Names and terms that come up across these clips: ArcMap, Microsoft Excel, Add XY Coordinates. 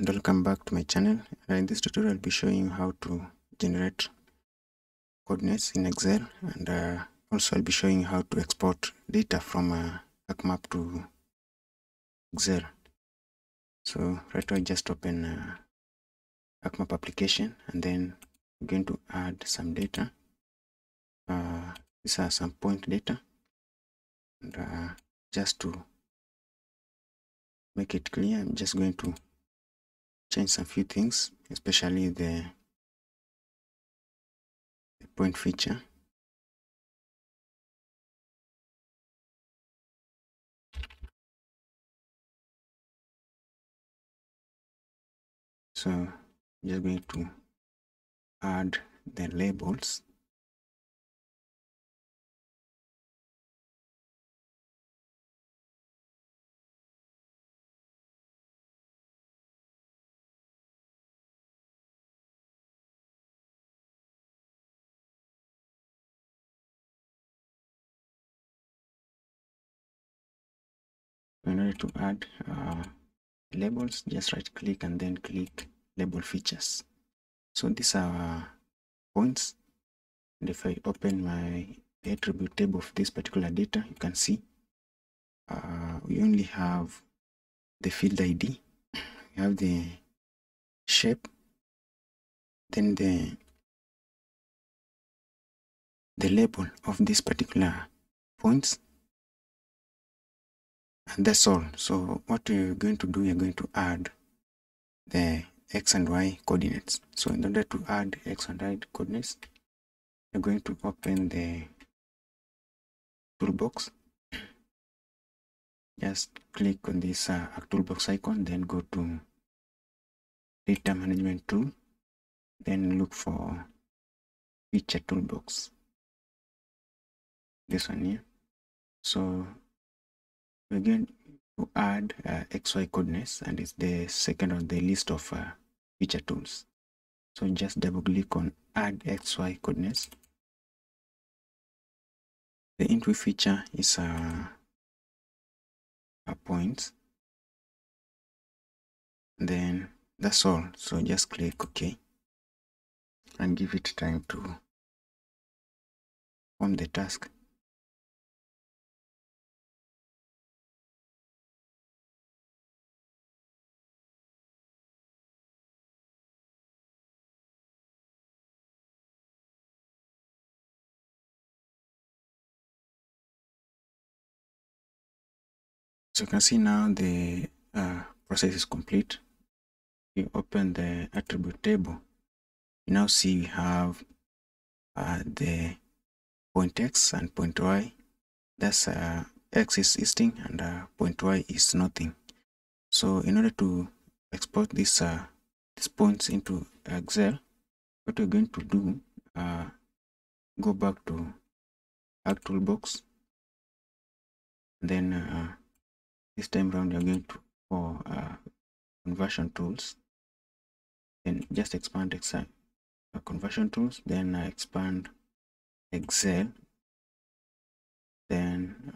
and welcome back to my channel. In this tutorial I'll be showing you how to generate coordinates in Excel, and also I'll be showing you how to export data from ArcMap to Excel. So right away just open ArcMap application, and then we're going to add some data. These are some point data, and just to make it clear, I'm just going to change some few things, especially the point feature. So I'm just going to add the labels. In order to add labels, just right click and then click label features. So these are points, and if I open my attribute table of this particular data, you can see we only have the field ID, we have the shape, then the label of this particular points. And that's all. So what we're going to do, we're going to add the X and Y coordinates. So in order to add X and Y coordinates, we're going to open the toolbox. Just click on this toolbox icon, then go to data management tool, then look for feature toolbox, this one here. So we're going to add XY coordinates, and it's the second on the list of feature tools. So just double click on Add XY Coordinates. The entry feature is a point. Then that's all. So just click OK and give it time to perform the task. So you can see now the process is complete. You open the attribute table, you now see we have the point X and point Y. That's X is existing and point Y is nothing. So in order to export these points into Excel, what we're going to do, go back to our toolbox, then this time round you're going to for conversion tools, and just expand Excel conversion tools, then expand Excel, then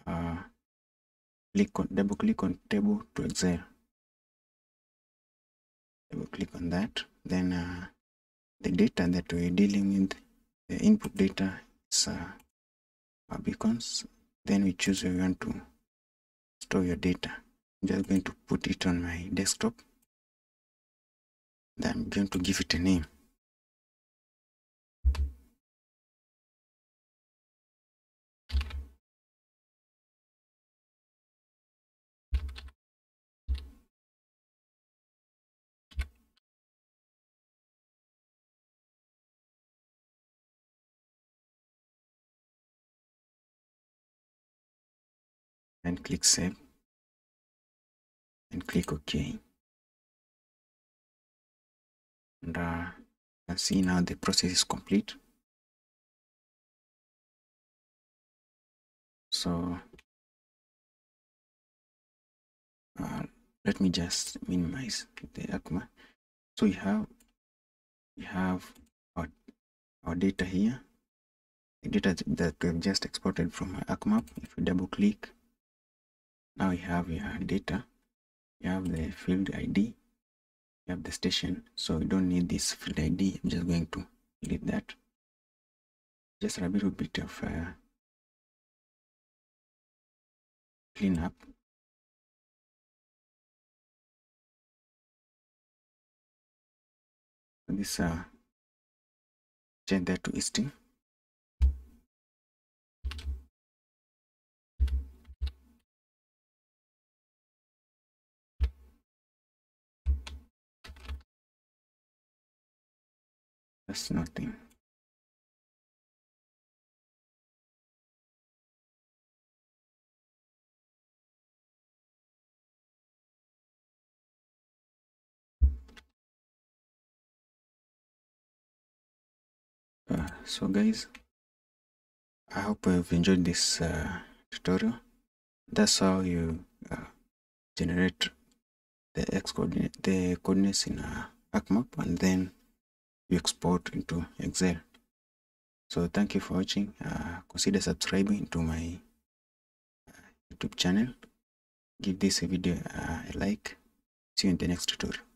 double click on table to Excel, double click on that, then the data that we're dealing with, the input data is our beacons. Then we choose where we want to store your data. I'm just going to put it on my desktop, then I'm going to give it a name. And click save and click OK, and you can see now the process is complete. So let me just minimize the ArcMap. So we have our data here, the data that we've just exported from ArcMap. If you double click, now we have your data, you have the field ID, we have the station, so we don't need this field ID. I'm just going to delete that. Just a little bit of cleanup. This change that to string. That's nothing. So guys, I hope you've enjoyed this tutorial. That's how you generate the x coordinate, the coordinates in ArcMap, and then you export into Excel. So thank you for watching. Consider subscribing to my YouTube channel. Give this video a like. See you in the next tutorial.